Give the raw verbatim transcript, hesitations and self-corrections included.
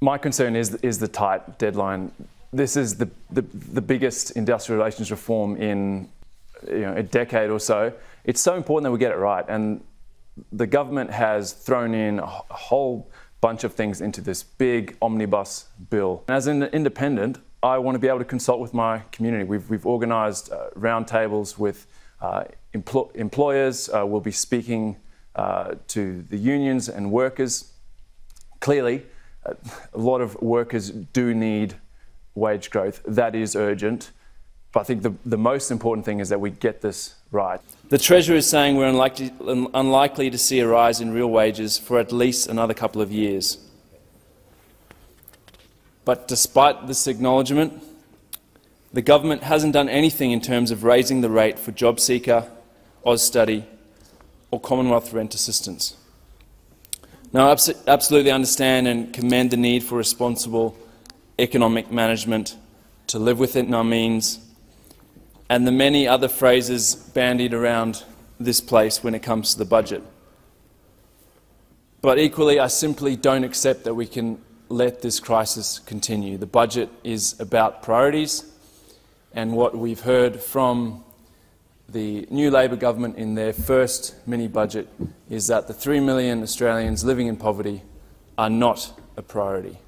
My concern is, is the tight deadline. This is the, the, the biggest industrial relations reform in you know, a decade or so. It's so important that we get it right. And the government has thrown in a whole bunch of things into this big omnibus bill. And as an independent, I want to be able to consult with my community. We've, we've organised uh, roundtables with uh, empl employers. Uh, we'll be speaking uh, to the unions and workers. Clearly, a lot of workers do need wage growth. That is urgent. But I think the, the most important thing is that we get this right. The Treasurer is saying we're unlikely, un unlikely to see a rise in real wages for at least another couple of years. But despite this acknowledgement, the government hasn't done anything in terms of raising the rate for JobSeeker, AusStudy or Commonwealth Rent Assistance. Now, I abs absolutely understand and commend the need for responsible economic management, to live within our means, and the many other phrases bandied around this place when it comes to the budget. But equally, I simply don't accept that we can let this crisis continue. The budget is about priorities, and what we've heard from the new Labor government in their first mini-budget is that the three million Australians living in poverty are not a priority.